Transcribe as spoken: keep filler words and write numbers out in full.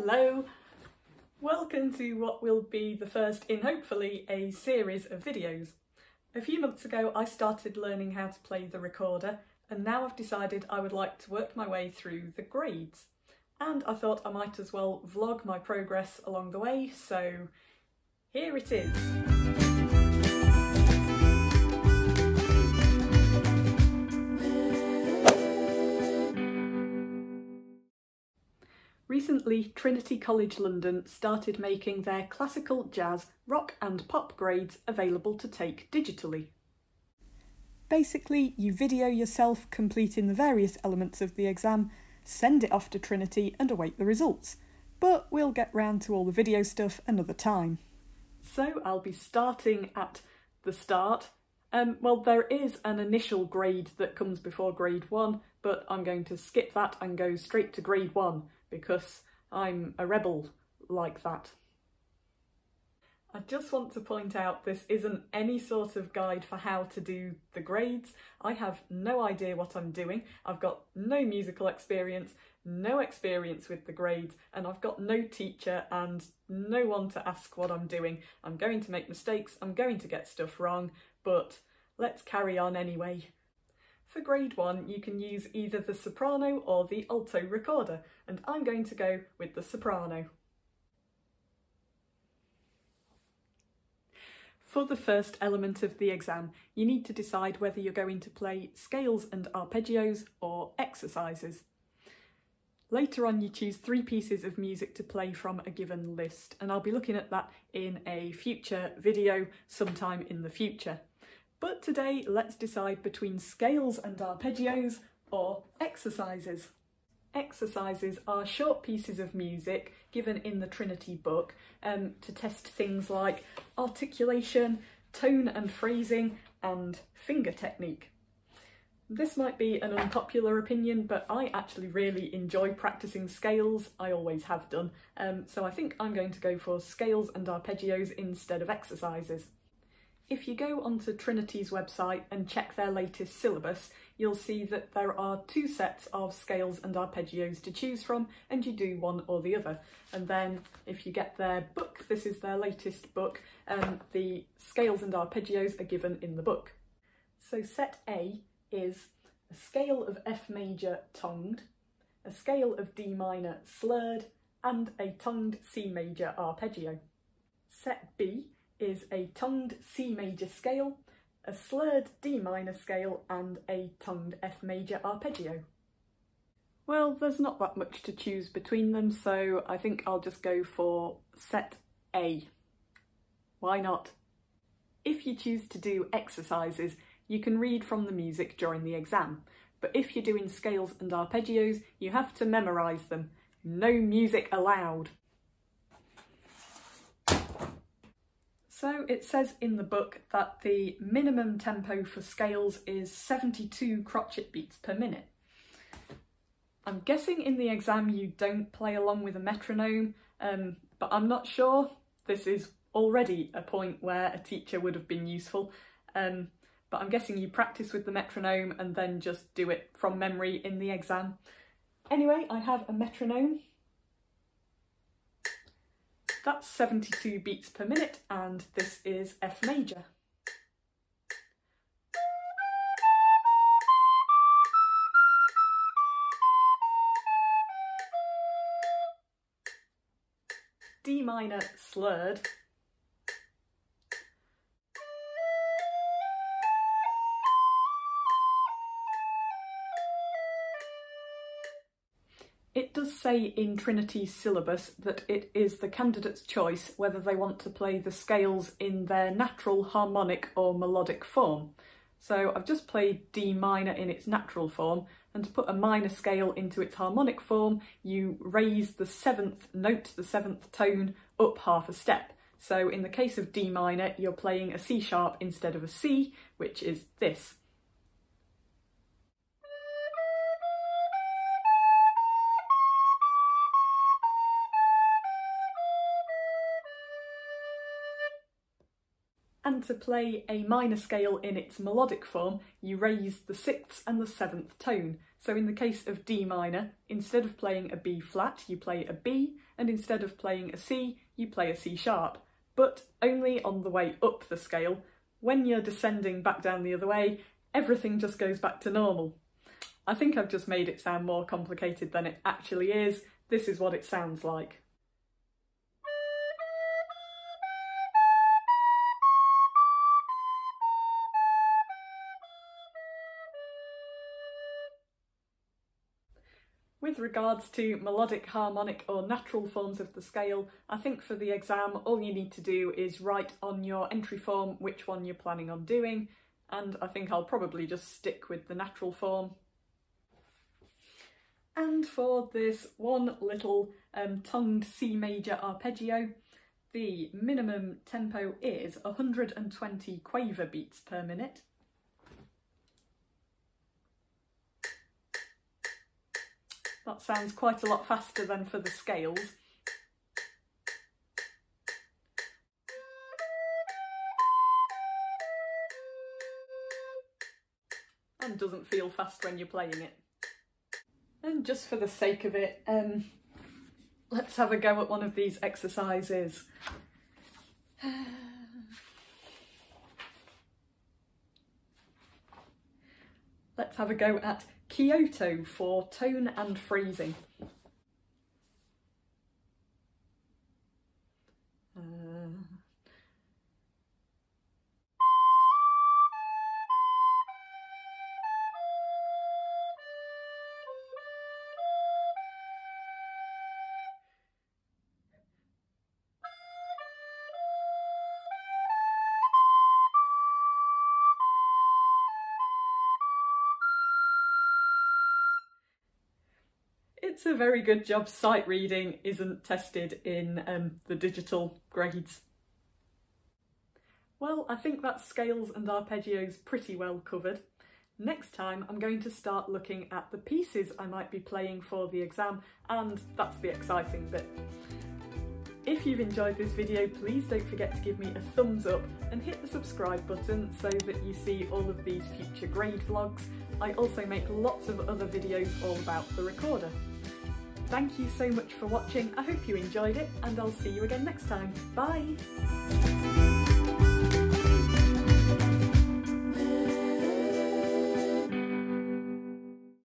Hello! Welcome to what will be the first in hopefully a series of videos. A few months ago I started learning how to play the recorder, and now I've decided I would like to work my way through the grades. And I thought I might as well vlog my progress along the way, so here it is. Recently, Trinity College London started making their classical, jazz, rock and pop grades available to take digitally. Basically, you video yourself completing the various elements of the exam, send it off to Trinity and await the results. But we'll get round to all the video stuff another time. So I'll be starting at the start. Um, well, there is an initial grade that comes before grade one, but I'm going to skip that and go straight to grade one. Because I'm a rebel like that. I just want to point out this isn't any sort of guide for how to do the grades. I have no idea what I'm doing, I've got no musical experience, no experience with the grades, and I've got no teacher and no one to ask what I'm doing. I'm going to make mistakes, I'm going to get stuff wrong, but let's carry on anyway. For grade one, you can use either the soprano or the alto recorder, and I'm going to go with the soprano. For the first element of the exam, you need to decide whether you're going to play scales and arpeggios or exercises. Later on, you choose three pieces of music to play from a given list, and I'll be looking at that in a future video sometime in the future. But today, let's decide between scales and arpeggios or exercises. Exercises are short pieces of music given in the Trinity book um, to test things like articulation, tone and phrasing, and finger technique. This might be an unpopular opinion, but I actually really enjoy practicing scales. I always have done. Um, so I think I'm going to go for scales and arpeggios instead of exercises. If you go onto Trinity's website and check their latest syllabus, you'll see that there are two sets of scales and arpeggios to choose from, and you do one or the other. And then if you get their book, this is their latest book, and the scales and arpeggios are given in the book. So set A is a scale of F major tongued, a scale of D minor slurred, and a tongued C major arpeggio. Set B is a tongued C major scale, a slurred D minor scale, and a tongued F major arpeggio. Well, there's not that much to choose between them, so I think I'll just go for set A. Why not? If you choose to do exercises, you can read from the music during the exam, but if you're doing scales and arpeggios, you have to memorise them. No music allowed. So it says in the book that the minimum tempo for scales is seventy-two crotchet beats per minute. I'm guessing in the exam you don't play along with a metronome, um, but I'm not sure. This is already a point where a teacher would have been useful, um, but I'm guessing you practice with the metronome and then just do it from memory in the exam. Anyway, I have a metronome. That's seventy-two beats per minute, and this is F major. D minor slurred. It does say in Trinity's syllabus that it is the candidate's choice whether they want to play the scales in their natural harmonic or melodic form. So I've just played D minor in its natural form, and to put a minor scale into its harmonic form, you raise the seventh note, the seventh tone, up half a step. So in the case of D minor, you're playing a C sharp instead of a C, which is this. and to play a minor scale in its melodic form, you raise the sixth and the seventh tone. So in the case of D minor, instead of playing a B flat, you play a B, and instead of playing a C, you play a C sharp, but only on the way up the scale. When you're descending back down the other way, everything just goes back to normal. I think I've just made it sound more complicated than it actually is. This is what it sounds like. With regards to melodic, harmonic or natural forms of the scale, I think for the exam all you need to do is write on your entry form which one you're planning on doing, and I think I'll probably just stick with the natural form. And for this one little um, tongued C major arpeggio, the minimum tempo is one hundred twenty quaver beats per minute. That sounds quite a lot faster than for the scales. And doesn't feel fast when you're playing it. And just for the sake of it, um, let's have a go at one of these exercises. Let's have a go at Kyoto for tone and phrasing. Uh... It's a very good job sight reading isn't tested in um, the digital grades. Well, I think that's scales and arpeggios pretty well covered. Next time I'm going to start looking at the pieces I might be playing for the exam, and that's the exciting bit. If you've enjoyed this video, please don't forget to give me a thumbs up and hit the subscribe button so that you see all of these future grade vlogs. I also make lots of other videos all about the recorder. Thank you so much for watching, I hope you enjoyed it, and I'll see you again next time. Bye!